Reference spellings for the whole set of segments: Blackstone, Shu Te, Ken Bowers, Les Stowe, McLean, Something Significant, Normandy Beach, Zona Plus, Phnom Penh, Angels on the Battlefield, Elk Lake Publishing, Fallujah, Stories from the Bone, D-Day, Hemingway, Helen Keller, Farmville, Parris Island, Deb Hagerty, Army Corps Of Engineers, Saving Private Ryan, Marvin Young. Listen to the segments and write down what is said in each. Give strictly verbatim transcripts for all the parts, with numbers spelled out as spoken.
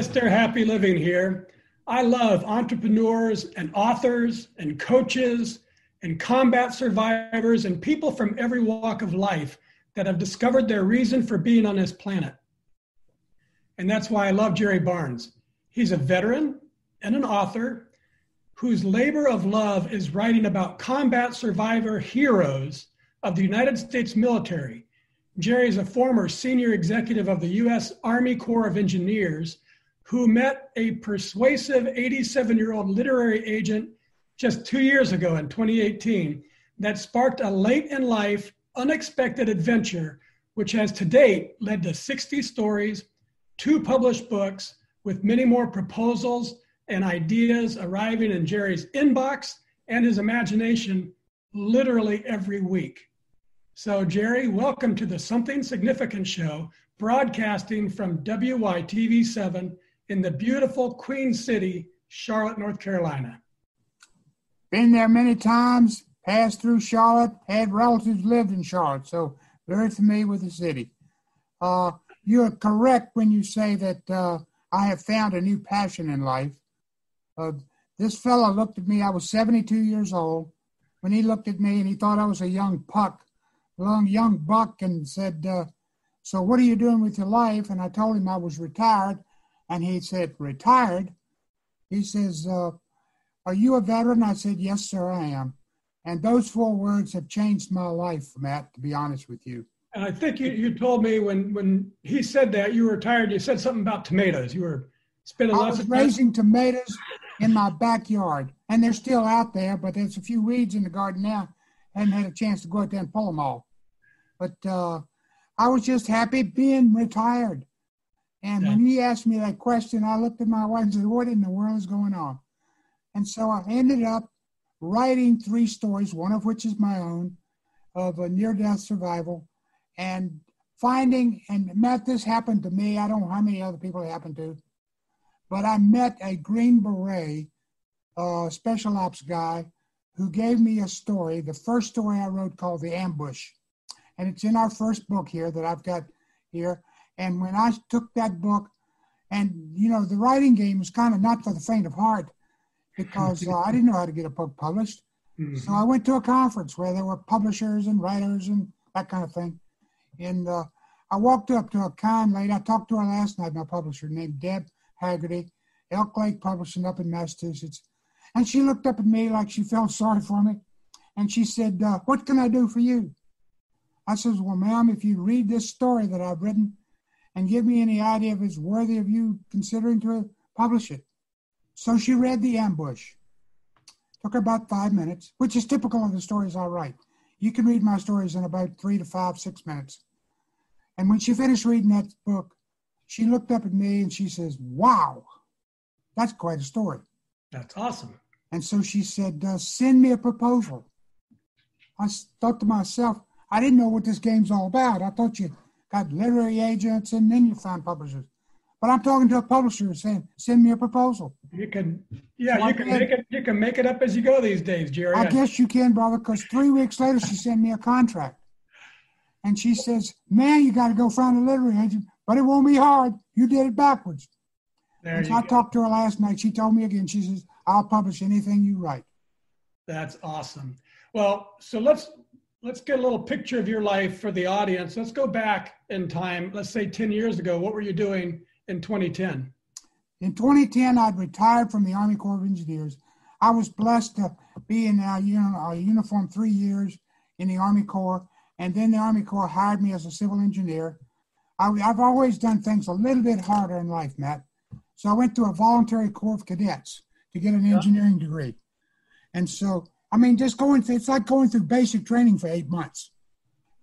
miss their happy living here. I love entrepreneurs and authors and coaches and combat survivors and people from every walk of life that have discovered their reason for being on this planet. And that's why I love Jerry Barnes. He's a veteran and an author whose labor of love is writing about combat survivor heroes of the United States military. Jerry is a former senior executive of the U S Army Corps of Engineers who met a persuasive eighty-seven-year-old literary agent just two years ago in twenty eighteen that sparked a late-in-life, unexpected adventure, which has to date led to sixty stories, two published books, with many more proposals and ideas arriving in Jerry's inbox and his imagination literally every week. So Jerry, welcome to the Something Significant show, broadcasting from W Y T V seven in the beautiful Queen City, Charlotte, North Carolina. Been there many times, passed through Charlotte, had relatives lived in Charlotte, so very familiar with the city. Uh, you're correct when you say that uh, I have found a new passion in life. Uh, this fellow looked at me, I was seventy-two years old, when he looked at me and he thought I was a young puck, long young buck, and said, uh, so what are you doing with your life? And I told him I was retired, and he said, retired? He says, uh, are you a veteran? I said, yes, sir, I am. And those four words have changed my life, Matt, to be honest with you. And I think you, you told me when, when he said that, you were retired, you said something about tomatoes. You were spending lots of time. I was raising tomatoes in my backyard, and they're still out there, but there's a few weeds in the garden now. I hadn't had a chance to go out there and pull them all. But uh, I was just happy being retired. And yeah. When he asked me that question, I looked at my wife and said, what in the world is going on? And so I ended up writing three stories, one of which is my own, of a near-death survival, and finding, and Matt, this happened to me. I don't know how many other people it happened to, but I met a Green Beret uh, special ops guy who gave me a story, the first story I wrote called The Ambush. And it's in our first book here that I've got here. And when I took that book, and, you know, the writing game was kind of not for the faint of heart because uh, I didn't know how to get a book published. Mm-hmm. So I went to a conference where there were publishers and writers and that kind of thing. And uh, I walked up to a kind lady. I talked to her last night, my publisher, named Deb Hagerty, Elk Lake Publishing up in Massachusetts. And she looked up at me like she felt sorry for me. And she said, uh, what can I do for you? I says, well, ma'am, if you read this story that I've written and give me any idea if it's worthy of you considering to publish it. So she read The Ambush. Took her about five minutes, which is typical of the stories I write. You can read my stories in about three to five, six minutes. And when she finished reading that book, she looked up at me and she says, wow, that's quite a story. That's awesome. And so she said, uh, send me a proposal. I thought to myself, I didn't know what this game's all about. I thought you got literary agents and then you find publishers. But I'm talking to a publisher saying, send me a proposal. You can, yeah, so you I can did, make it You can make it up as you go these days, Jerry. I guess you can, brother, because three weeks later she sent me a contract. And she says, man, you got to go find a literary agent, but it won't be hard. You did it backwards. There so I go. talked to her last night. She told me again, she says, I'll publish anything you write. That's awesome. Well, so let's let's get a little picture of your life for the audience. Let's go back in time. Let's say ten years ago. What were you doing in twenty ten? In twenty ten, I'd retired from the Army Corps of Engineers. I was blessed to be in our, you know, our uniform three years in the Army Corps, and then the Army Corps hired me as a civil engineer. I, I've always done things a little bit harder in life, Matt. So I went to a voluntary Corps of Cadets to get an engineering yeah. degree. And so, I mean, just going through, it's like going through basic training for eight months.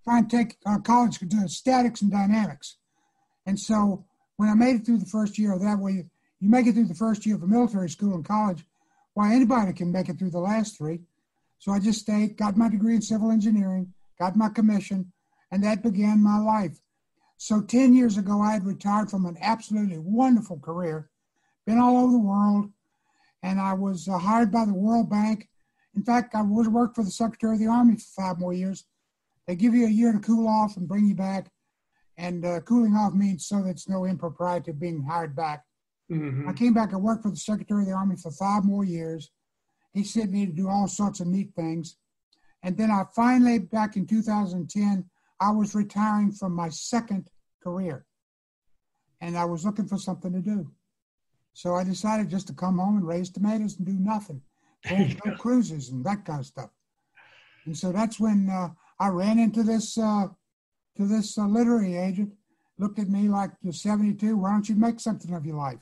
Trying to take uh, college uh, statics and dynamics. And so when I made it through the first year of that way, you, you make it through the first year of a military school and college, why anybody can make it through the last three. So I just stayed, got my degree in civil engineering, got my commission, and that began my life. So ten years ago, I had retired from an absolutely wonderful career, been all over the world, and I was uh, hired by the World Bank. In fact, I was worked for the Secretary of the Army for five more years. They give you a year to cool off and bring you back, and uh, cooling off means so that's no impropriety of being hired back. Mm-hmm. I came back and worked for the Secretary of the Army for five more years. He sent me to do all sorts of neat things. And then I finally, back in two thousand ten, I was retiring from my second career. And I was looking for something to do. So I decided just to come home and raise tomatoes and do nothing. Go cruises and that kind of stuff. And so that's when uh, I ran into this uh, to this uh, literary agent, looked at me like, you're seventy-two, why don't you make something of your life?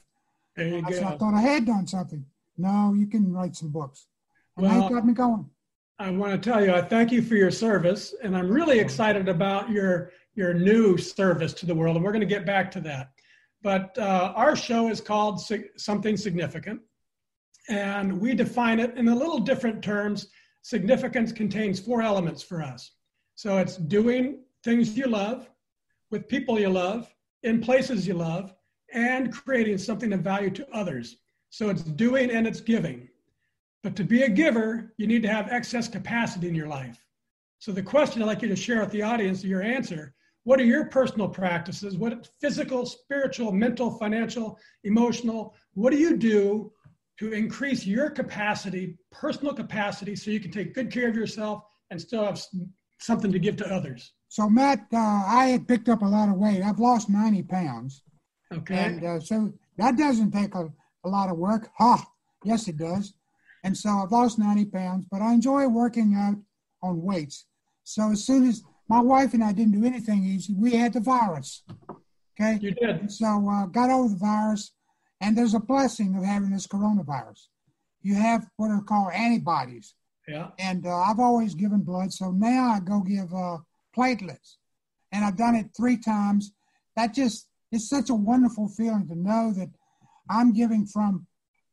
There you I, go. So I thought I had done something. No, you can write some books. And well, that got me going. I want to tell you, I thank you for your service, and I'm really excited about your, your new service to the world, and we're going to get back to that. But uh, our show is called Something Significant, and we define it in a little different terms. Significance contains four elements for us. So it's doing things you love, with people you love, in places you love, and creating something of value to others. So it's doing and it's giving. But to be a giver, you need to have excess capacity in your life. So the question I'd like you to share with the audience, your answer, what are your personal practices? What physical, spiritual, mental, financial, emotional, what do you do to increase your capacity, personal capacity, so you can take good care of yourself and still have something to give to others? So Matt, uh, I had picked up a lot of weight. I've lost ninety pounds. Okay. And uh, so that doesn't take a, a lot of work. Ha! Yes, it does. And so I've lost ninety pounds, but I enjoy working out on weights. So as soon as my wife and I didn't do anything easy, we had the virus. Okay? You did. And so uh, got over the virus, and there's a blessing of having this coronavirus. You have what are called antibodies. Yeah. And uh, I've always given blood, so now I go give uh, platelets. And I've done it three times. That just, it's such a wonderful feeling to know that I'm giving from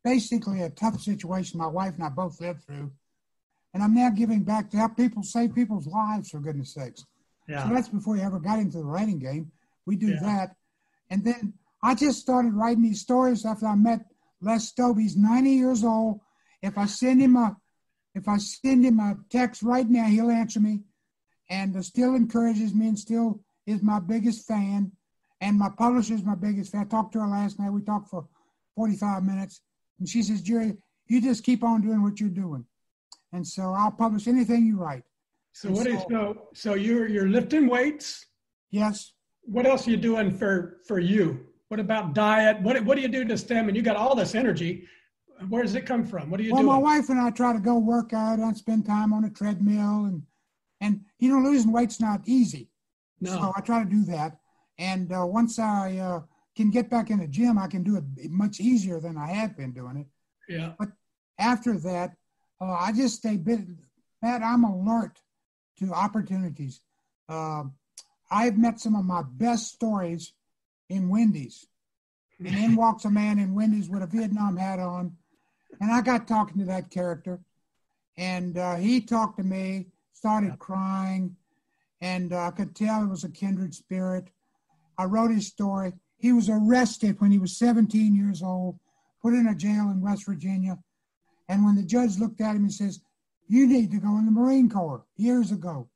basically a tough situation my wife and I both lived through. And I'm now giving back to help people save people's lives, for goodness sakes. Yeah. So that's before you ever got into the writing game. We do yeah. that. And then I just started writing these stories after I met Les Stowe. He's ninety years old. If I send him a if I send him a text right now, he'll answer me. And still encourages me and still is my biggest fan. And my publisher is my biggest fan. I talked to her last night. We talked for forty-five minutes. And she says, Jerry, you just keep on doing what you're doing. And so I'll publish anything you write. So and what so, is so so you're you're lifting weights? Yes. What else are you doing for, for you? What about diet? What what do you do to stamina? You got all this energy. Where does it come from? What do you do? Well, doing? My wife and I try to go work out and spend time on a treadmill, and and you know, losing weight's not easy. No. So I try to do that. And uh, once I uh, can get back in the gym, I can do it much easier than I had been doing it. Yeah. But after that, uh, I just stay busy. Matt, I'm alert to opportunities. Uh, I've met some of my best stories in Wendy's. And in walks a man in Wendy's with a Vietnam hat on. And I got talking to that character. And uh, he talked to me, started yeah. crying. And uh, I could tell it was a kindred spirit. I wrote his story. He was arrested when he was seventeen years old, put in a jail in West Virginia. And when the judge looked at him and says, you need to go in the Marine Corps years ago.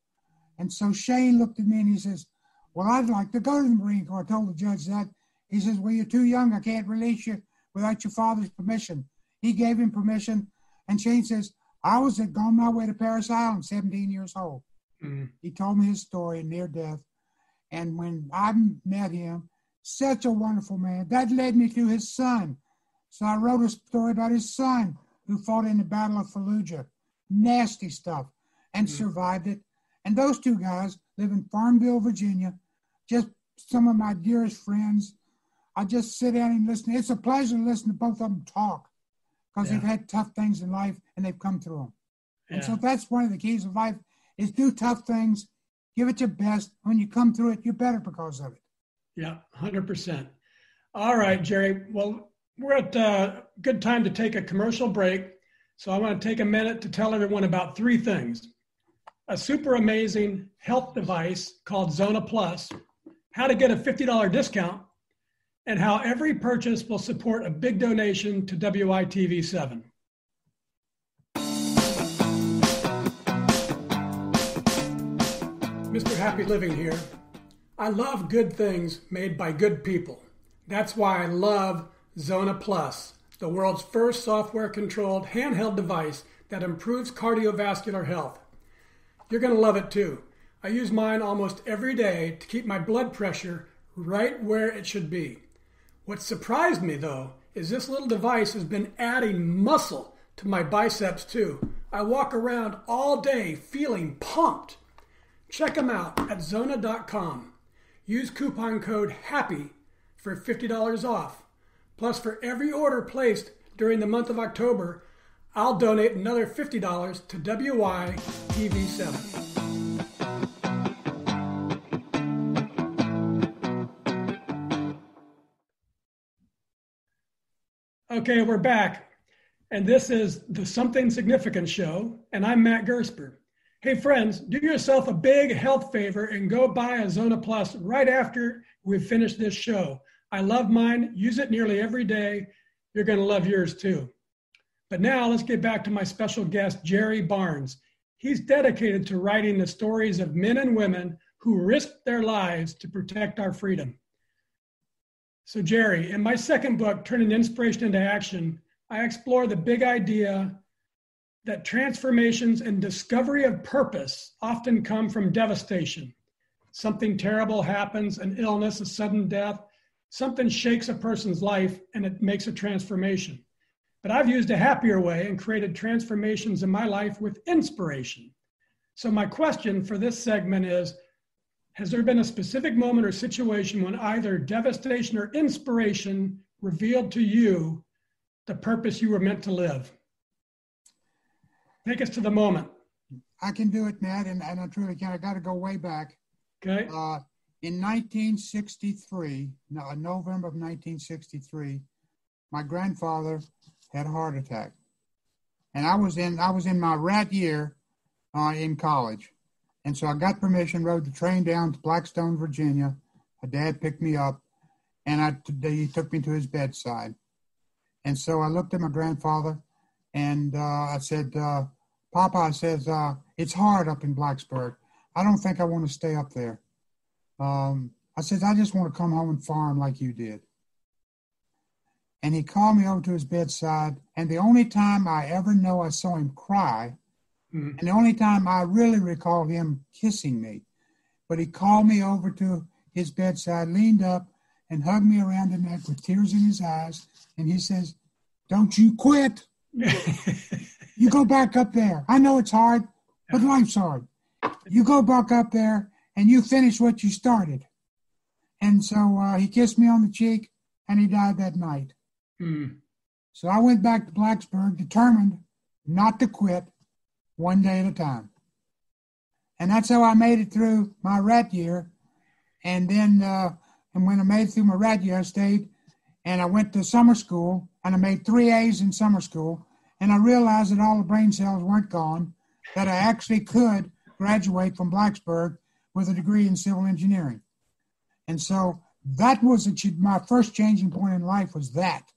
And so Shane looked at me and he says, well, I'd like to go to the Marine Corps. I told the judge that. He says, well, you're too young. I can't release you without your father's permission. He gave him permission. And Shane says, I was on my way to Parris Island, seventeen years old. Mm-hmm. He told me his story near death. And when I met him, such a wonderful man. That led me to his son. So I wrote a story about his son who fought in the Battle of Fallujah. Nasty stuff. And mm-hmm. survived it. And those two guys live in Farmville, Virginia. Just some of my dearest friends. I just sit down and listen. It's a pleasure to listen to both of them talk because yeah. they've had tough things in life and they've come through them. Yeah. And so that's one of the keys of life is do tough things, give it your best. When you come through it, you're better because of it. Yeah, one hundred percent. All right, Jerry. Well, we're at a good time to take a commercial break. So I want to take a minute to tell everyone about three things. A super amazing health device called Zona Plus, how to get a fifty dollars discount, and how every purchase will support a big donation to W Y T V seven. Mister Happy Living here. I love good things made by good people. That's why I love Zona Plus, the world's first software-controlled handheld device that improves cardiovascular health. You're going to love it too. I use mine almost every day to keep my blood pressure right where it should be. What surprised me, though, is this little device has been adding muscle to my biceps too. I walk around all day feeling pumped. Check them out at zona dot com. Use coupon code HAPPY for fifty dollars off. Plus, for every order placed during the month of October, I'll donate another fifty dollars to W Y T V seven. Okay, we're back, and this is the Something Significant show, and I'm Matt Gersper. Hey friends, do yourself a big health favor and go buy a Zona Plus right after we've finished this show. I love mine, use it nearly every day. You're going to love yours too. But now let's get back to my special guest, Jerry Barnes. He's dedicated to writing the stories of men and women who risked their lives to protect our freedom. So Jerry, in my second book, Turning Inspiration into Action, I explore the big idea that transformations and discovery of purpose often come from devastation. Something terrible happens, an illness, a sudden death, something shakes a person's life and it makes a transformation. But I've used a happier way and created transformations in my life with inspiration. So my question for this segment is, has there been a specific moment or situation when either devastation or inspiration revealed to you the purpose you were meant to live? Take us to the moment. I can do it, Matt, and, and I truly can. I got to go way back. Okay. Uh, in nineteen sixty-three, no, November of nineteen sixty-three, my grandfather had a heart attack, and I was in I was in my rat year uh, in college. And so I got permission, rode the train down to Blackstone, Virginia. My dad picked me up, and I, he took me to his bedside. And so I looked at my grandfather, and uh, I said, uh, Papa, I says, uh, it's hard up in Blacksburg. I don't think I want to stay up there. Um, I says, I just want to come home and farm like you did. And he called me over to his bedside, and the only time I ever know I saw him cry, and the only time I really recall him kissing me, but he called me over to his bedside, leaned up, and hugged me around the neck with tears in his eyes. And he says, don't you quit. You go back up there. I know it's hard, but life's hard. You go back up there and you finish what you started. And so uh, he kissed me on the cheek and he died that night. Mm. So I went back to Blacksburg determined not to quit. One day at a time. And that's how I made it through my rat year. And then uh, and when I made it through my rat year, I stayed and I went to summer school and I made three A's in summer school. And I realized that all the brain cells weren't gone, that I actually could graduate from Blacksburg with a degree in civil engineering. And so that was a, my first changing point in life was that.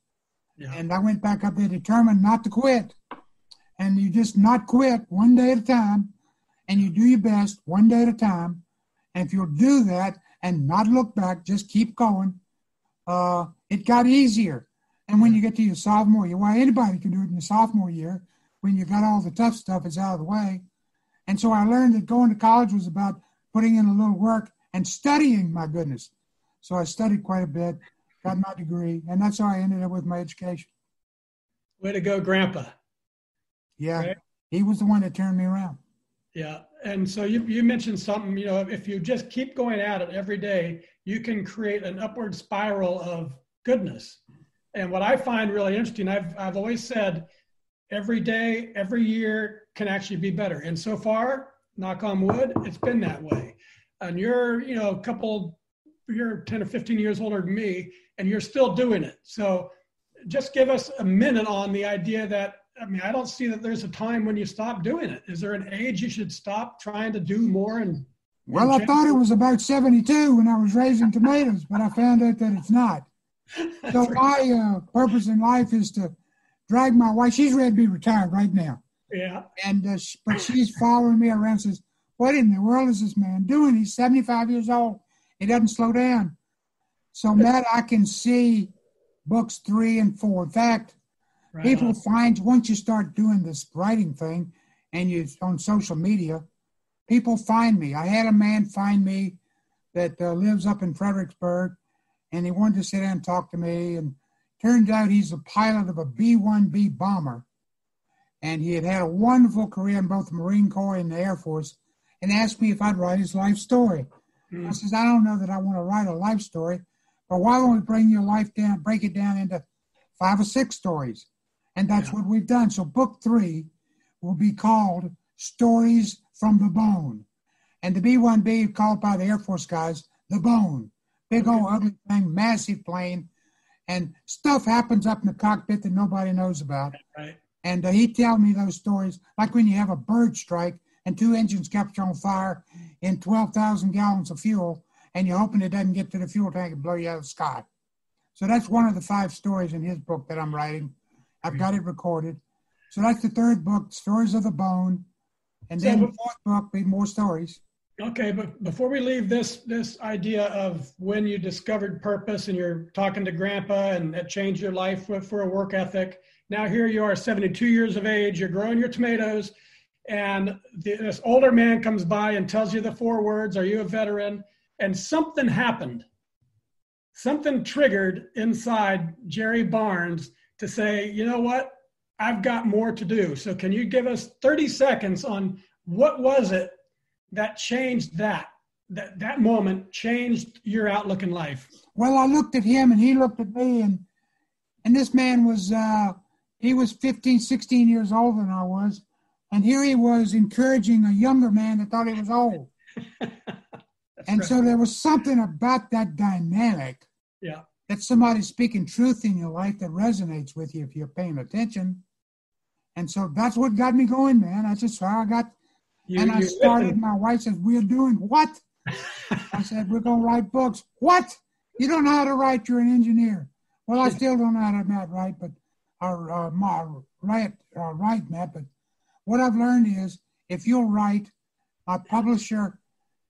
Yeah. And I went back up there determined not to quit. And you just not quit one day at a time, and you do your best one day at a time. And if you'll do that and not look back, just keep going, uh, it got easier. And when you get to your sophomore year, well, anybody can do it in your sophomore year when you got all the tough stuff is out of the way. And so I learned that going to college was about putting in a little work and studying, my goodness. So I studied quite a bit, got my degree, and that's how I ended up with my education. Way to go, Grandpa. Yeah, right. He was the one that turned me around. Yeah, and so you, you mentioned something, you know, if you just keep going at it every day, you can create an upward spiral of goodness. And what I find really interesting, I've I've always said, every day, every year can actually be better. And so far, knock on wood, it's been that way. And you're, you know, a couple, you're ten or fifteen years older than me, and you're still doing it. So just give us a minute on the idea that, I mean, I don't see that there's a time when you stop doing it. Is there an age you should stop trying to do more? And, and well, change? I thought it was about seventy-two when I was raising tomatoes, but I found out that it's not. So right. my uh, purpose in life is to drag my wife. She's ready to be retired right now. Yeah. And uh, she, but she's following me around and says, what in the world is this man doing? He's seventy-five years old. He doesn't slow down. So, Matt, I can see books three and four. In fact, right people on. find once you start doing this writing thing and you on social media, people find me. I had a man find me that uh, lives up in Fredericksburg, and he wanted to sit down and talk to me. And turns out he's a pilot of a B one B bomber. And he had had a wonderful career in both the Marine Corps and the Air Force, and asked me if I'd write his life story. Mm. I says, I don't know that I want to write a life story, but why don't we bring your life down, break it down into five or six stories? And that's yeah. what we've done. So book three will be called Stories from the Bone. And the B one B, called by the Air Force guys, the Bone. Big okay. old ugly thing, massive plane. And stuff happens up in the cockpit that nobody knows about. Right. And uh, he tell me those stories, like when you have a bird strike and two engines capture on fire in twelve thousand gallons of fuel, and you're hoping it doesn't get to the fuel tank and blow you out of the sky. So that's one of the five stories in his book that I'm writing. I've got it recorded. So that's the third book, Stories of the Bone. And so then the fourth book, be more stories. Okay, but before we leave this this idea of when you discovered purpose and you're talking to Grandpa and that changed your life for a work ethic, now here you are, seventy-two years of age, you're growing your tomatoes, and the, this older man comes by and tells you the four words, are you a veteran? And something happened. Something triggered inside Jerry Barnes to say, you know what, I've got more to do. So can you give us thirty seconds on what was it that changed that, that, that moment changed your outlook in life? Well, I looked at him and he looked at me, and and this man was, uh, he was fifteen, sixteen years older than I was. And here he was encouraging a younger man that thought he was old. And right. so there was something about that dynamic. Yeah. That somebody's speaking truth in your life that resonates with you if you're paying attention. And so that's what got me going, man. I just, I got, you, and I started, listening. My wife says, we're doing what? I said, we're going to write books. What? You don't know how to write, you're an engineer. Well, I still don't know how to not write, but or, uh, my, write, uh, write, Matt, but what I've learned is if you'll write, my publisher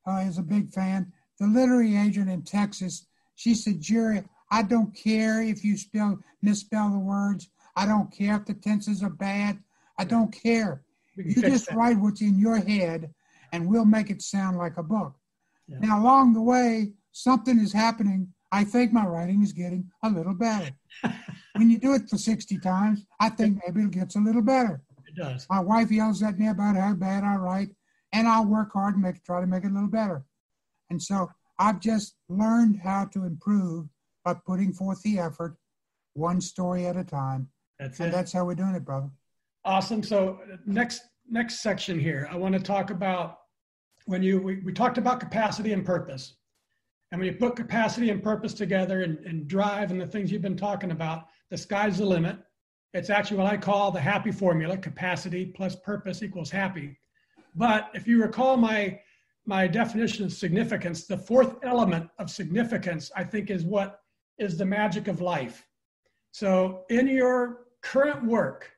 uh, is a big fan. The literary agent in Texas, she said, Jerry, I don't care if you spell misspell the words. I don't care if the tenses are bad. I don't care. You just that. write what's in your head, and we'll make it sound like a book. Yeah. Now, along the way, something is happening. I think my writing is getting a little better. When you do it for sixty times, I think maybe it gets a little better. It does. My wife yells at me about how bad I write, and I work hard and make, try to make it a little better. And so I've just learned how to improve by putting forth the effort, one story at a time. That's it. And that's how we're doing it, brother. Awesome. So next next section here, I want to talk about when you, we, we talked about capacity and purpose. And when you put capacity and purpose together and, and drive and the things you've been talking about, the sky's the limit. It's actually what I call the happy formula, capacity plus purpose equals happy. But if you recall my my definition of significance, the fourth element of significance, I think, is what is the magic of life. So in your current work,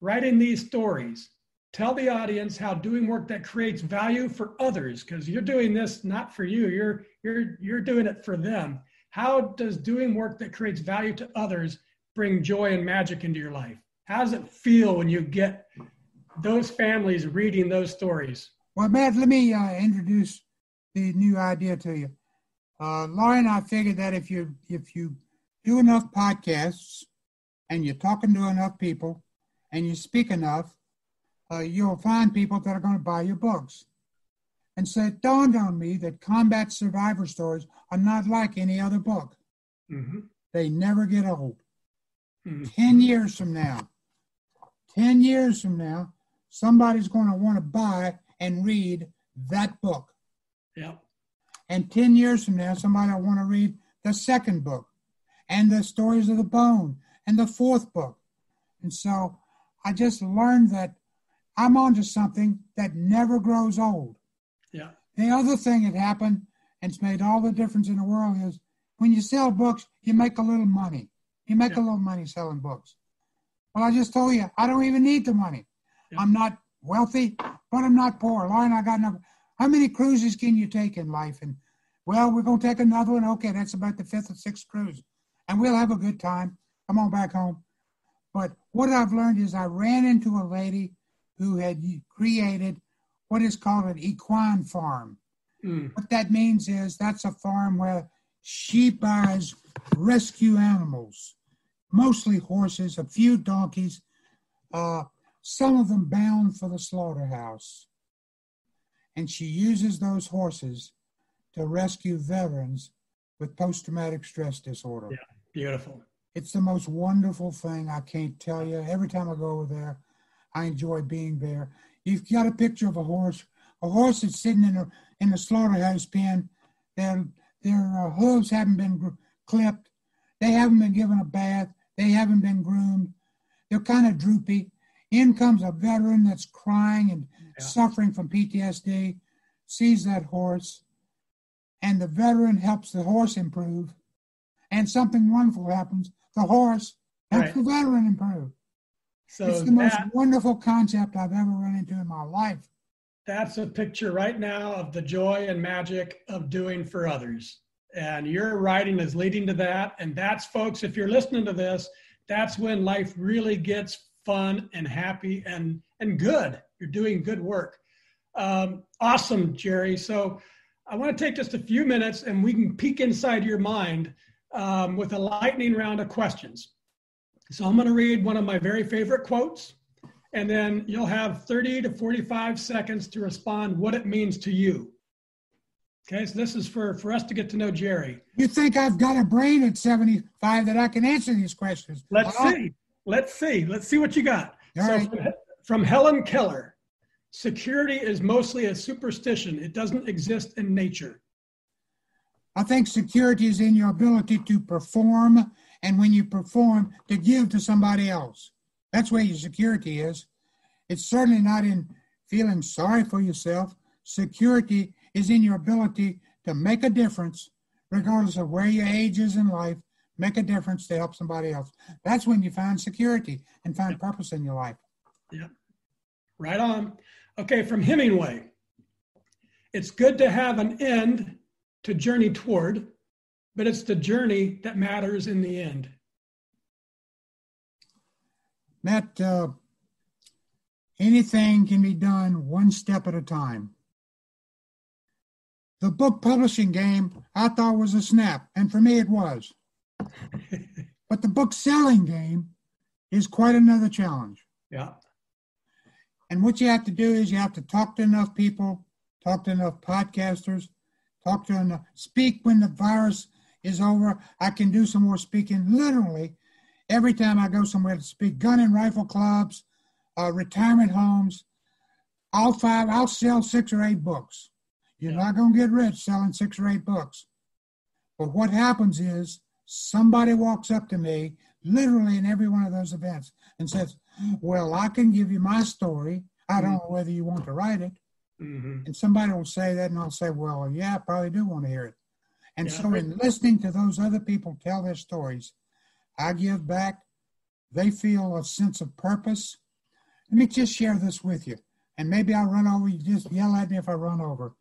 writing these stories, tell the audience how doing work that creates value for others, because you're doing this not for you, you're you're you're doing it for them. How does doing work that creates value to others bring joy and magic into your life? How does it feel when you get those families reading those stories? Well, Matt, let me uh, introduce the new idea to you. Uh, Laurie and I figured that if you if you do enough podcasts and you're talking to enough people and you speak enough, uh, you'll find people that are going to buy your books. And so it dawned on me that combat survivor stories are not like any other book. Mm-hmm. They never get old. Mm-hmm. Ten years from now, ten years from now, somebody's going to want to buy and read that book. Yep. And ten years from now, somebody will want to read the second book and the Stories of the Bone and the fourth book. And so I just learned that I'm onto something that never grows old. Yeah. The other thing that happened, and it's made all the difference in the world, is when you sell books, you make a little money. You make yeah. a little money selling books. Well, I just told you, I don't even need the money. Yeah. I'm not wealthy, but I'm not poor. Lauren, I got enough. How many cruises can you take in life? And well, we're going to take another one. Okay, that's about the fifth or sixth cruise. and we'll have a good time. Come on back home. But what I've learned is I ran into a lady who had created what is called an equine farm. Mm. What that means is that's a farm where she buys rescue animals, mostly horses, a few donkeys, uh, some of them bound for the slaughterhouse. And she uses those horses to rescue veterans with post-traumatic stress disorder. Yeah, beautiful. It's the most wonderful thing. I can't tell you. Every time I go over there, I enjoy being there. You've got a picture of a horse. A horse that's sitting in a in the slaughterhouse pen. Their their uh, hooves haven't been gr- clipped. They haven't been given a bath. They haven't been groomed. They're kind of droopy. In comes a veteran that's crying and yeah. suffering from P T S D. Sees that horse, and the veteran helps the horse improve. And something wonderful happens. The horse helps right. the veteran improve. So it's the that, most wonderful concept I've ever run into in my life. That's a picture right now of the joy and magic of doing for others. And your writing is leading to that. And that's, folks, if you're listening to this, that's when life really gets fun and happy and, and good. You're doing good work. Um, awesome, Jerry. So I want to take just a few minutes and we can peek inside your mind um, with a lightning round of questions. So I'm going to read one of my very favorite quotes, and then you'll have thirty to forty-five seconds to respond what it means to you. Okay, so this is for, for us to get to know Jerry. You think I've got a brain at seventy-five that I can answer these questions? Let's oh. see. Let's see. Let's see what you got. All so right. from, from Helen Keller, security is mostly a superstition. It doesn't exist in nature. I think security is in your ability to perform, and when you perform, to give to somebody else. That's where your security is. It's certainly not in feeling sorry for yourself. Security is in your ability to make a difference, regardless of where your age is in life, make a difference to help somebody else. That's when you find security and find purpose in your life. Yeah, right on. Okay, from Hemingway. It's good to have an end to journey toward, but it's the journey that matters in the end. Matt, uh, anything can be done one step at a time. The book publishing game I thought was a snap, and for me it was. But the book selling game is quite another challenge. Yeah. And what you have to do is you have to talk to enough people, talk to enough podcasters, talk to enough, speak when the virus is over. I can do some more speaking literally every time I go somewhere to speak. Gun and rifle clubs, uh, retirement homes, all five, I'll sell six or eight books. You're yeah. not going to get rich selling six or eight books. But what happens is somebody walks up to me literally in every one of those events and says, well, I can give you my story. I don't mm-hmm. know whether you want to write it. Mm-hmm. And somebody will say that and I'll say, well, yeah, I probably do want to hear it. And yeah. so in listening to those other people tell their stories, I give back. They feel a sense of purpose. Let me just share this with you. And maybe I'll run over. You just yell at me if I run over.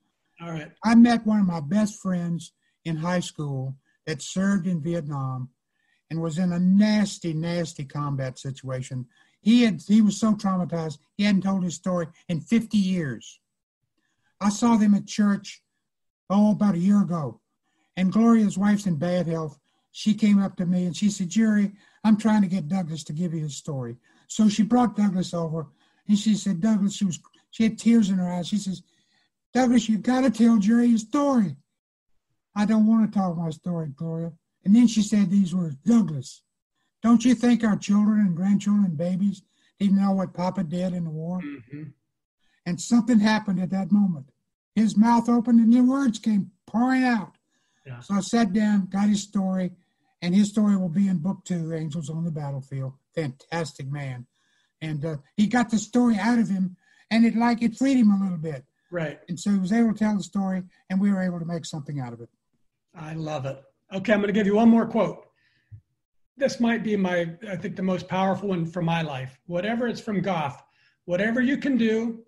All right. I met one of my best friends in high school that served in Vietnam and was in a nasty, nasty combat situation. He had, he was so traumatized, he hadn't told his story in fifty years. I saw them at church, oh, about a year ago. And Gloria's wife's in bad health. She came up to me and she said, Jerry, I'm trying to get Douglas to give you his story. So she brought Douglas over and she said, Douglas, she was, she had tears in her eyes. She says, Douglas, you've got to tell Jerry his story. I don't want to tell my story, Gloria. And then she said these words, Douglas, don't you think our children and grandchildren and babies didn't know what Papa did in the war? Mm-hmm. And something happened at that moment. His mouth opened and the words came pouring out. Yeah. So I sat down, got his story, and his story will be in book two, Angels on the Battlefield. Fantastic man. And uh, he got the story out of him, and it like it freed him a little bit. Right. And so he was able to tell the story, and we were able to make something out of it. I love it. Okay, I'm going to give you one more quote. This might be my, I think, the most powerful one for my life. Whatever, it's from Goff. Whatever you can do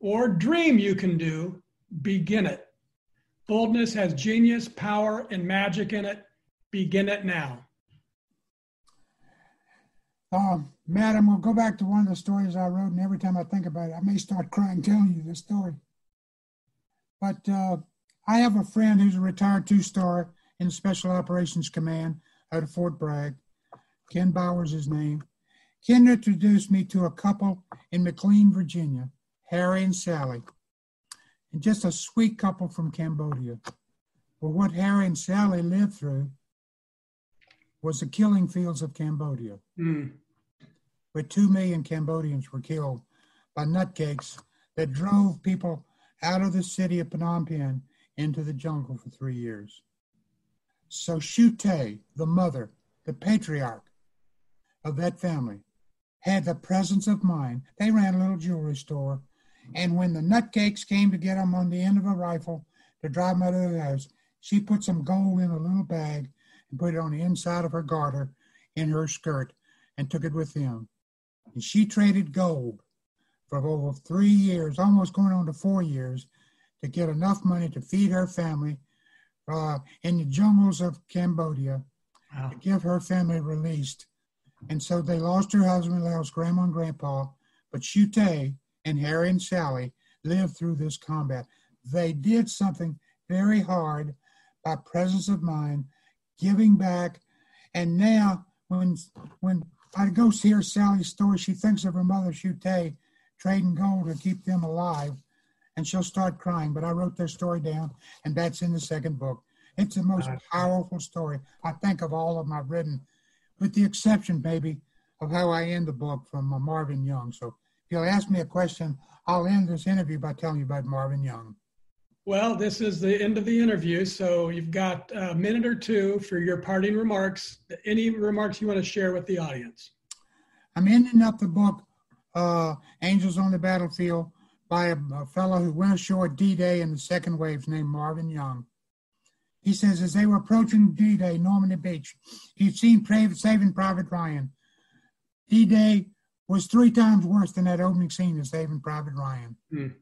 or dream you can do, begin it. Boldness has genius, power, and magic in it. Begin it now. Um, Matt, I'm going to go back to one of the stories I wrote, and every time I think about it, I may start crying telling you this story. But uh, I have a friend who's a retired two-star in Special Operations Command out of Fort Bragg. Ken Bowers is his name. Ken introduced me to a couple in McLean, Virginia, Harry and Sally, and just a sweet couple from Cambodia. But what Harry and Sally lived through was the killing fields of Cambodia, mm. where two million Cambodians were killed by nutcakes that drove people out of the city of Phnom Penh into the jungle for three years. So Shu Te, the mother, the patriarch of that family, had the presence of mind. They ran a little jewelry store, and when the nutcakes came to get them on the end of a rifle to drive them out of the house, she put some gold in a little bag and put it on the inside of her garter in her skirt and took it with them. And she traded gold for over three years, almost going on to four years, to get enough money to feed her family uh, in the jungles of Cambodia, wow. to get her family released. And so they lost her husband, lost grandma and grandpa, but Shu Te and Harry and Sally lived through this combat. They did something very hard by presence of mind, giving back. And now when when I go hear Sally's story, she thinks of her mother, Shu Te, trading gold to keep them alive, and she'll start crying. But I wrote their story down, and that's in the second book. It's the most powerful story, I think, of all of them I've written, with the exception, maybe, of how I end the book from uh, Marvin Young. So if you'll ask me a question, I'll end this interview by telling you about Marvin Young. Well, this is the end of the interview, so you've got a minute or two for your parting remarks. Any remarks you want to share with the audience? I'm ending up the book, uh, Angels on the Battlefield, by a, a fellow who went ashore at D-Day in the second waves named Marvin Young. He says, as they were approaching D-Day, Normandy Beach, he'd seen Saving Private Ryan. D-Day was three times worse than that opening scene of Saving Private Ryan. Mm.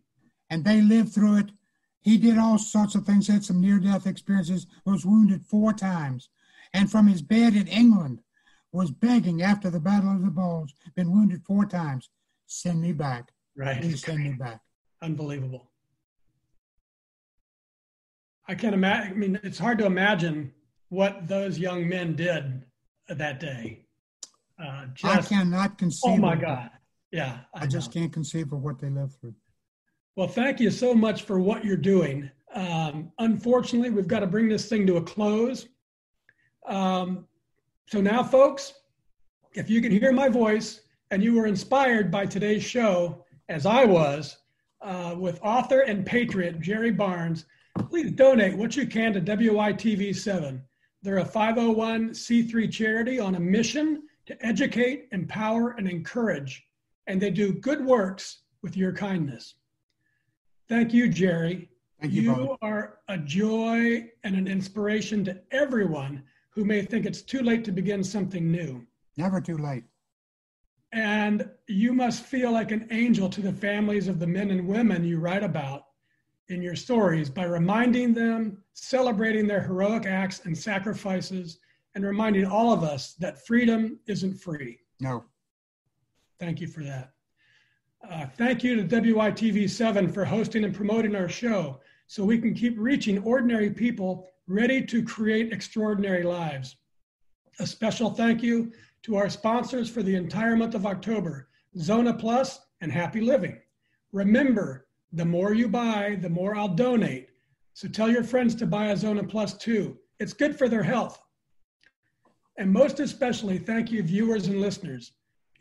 And they lived through it. He did all sorts of things, had some near-death experiences, was wounded four times, and from his bed in England was begging after the Battle of the Bulge, been wounded four times, send me back. Right. Please send me back. Unbelievable. I can't imagine, I mean, it's hard to imagine what those young men did that day. Uh, just, I cannot conceive. Oh, my God. Yeah. I, I just know. can't conceive of what they lived through. Well, thank you so much for what you're doing. Um, unfortunately, we've got to bring this thing to a close. Um, so now, folks, if you can hear my voice and you were inspired by today's show, as I was, uh, with author and patriot Jerry Barnes, please donate what you can to W Y T V seven. They're a five oh one c three charity on a mission to educate, empower, and encourage, and they do good works with your kindness. Thank you, Jerry. Thank you, you are a joy and an inspiration to everyone who may think it's too late to begin something new. Never too late. And you must feel like an angel to the families of the men and women you write about in your stories by reminding them, celebrating their heroic acts and sacrifices, and reminding all of us that freedom isn't free. No. Thank you for that. Uh, thank you to W Y T V seven for hosting and promoting our show so we can keep reaching ordinary people ready to create extraordinary lives. A special thank you to our sponsors for the entire month of October, Zona Plus and Happy Living. Remember, the more you buy, the more I'll donate. So tell your friends to buy a Zona Plus too. It's good for their health. And most especially, thank you, viewers and listeners.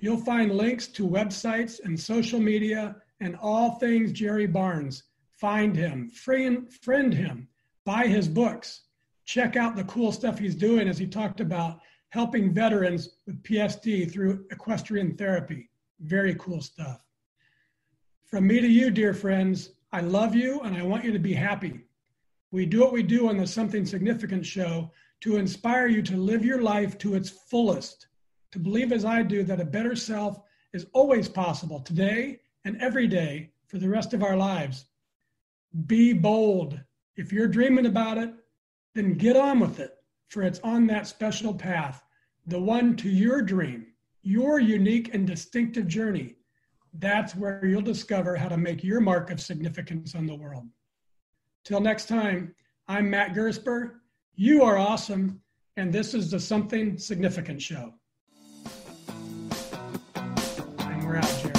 You'll find links to websites and social media and all things Jerry Barnes. Find him, friend, friend him, buy his books, check out the cool stuff he's doing, as he talked about, helping veterans with P T S D through equestrian therapy. Very cool stuff. From me to you, dear friends, I love you and I want you to be happy. We do what we do on the Something Significant show to inspire you to live your life to its fullest, to believe as I do that a better self is always possible today and every day for the rest of our lives. Be bold. If you're dreaming about it, then get on with it, for it's on that special path, the one to your dream, your unique and distinctive journey. That's where you'll discover how to make your mark of significance on the world. Till next time, I'm Matt Gersper. You are awesome, and this is the Something Significant Show. And we're out, Jerry.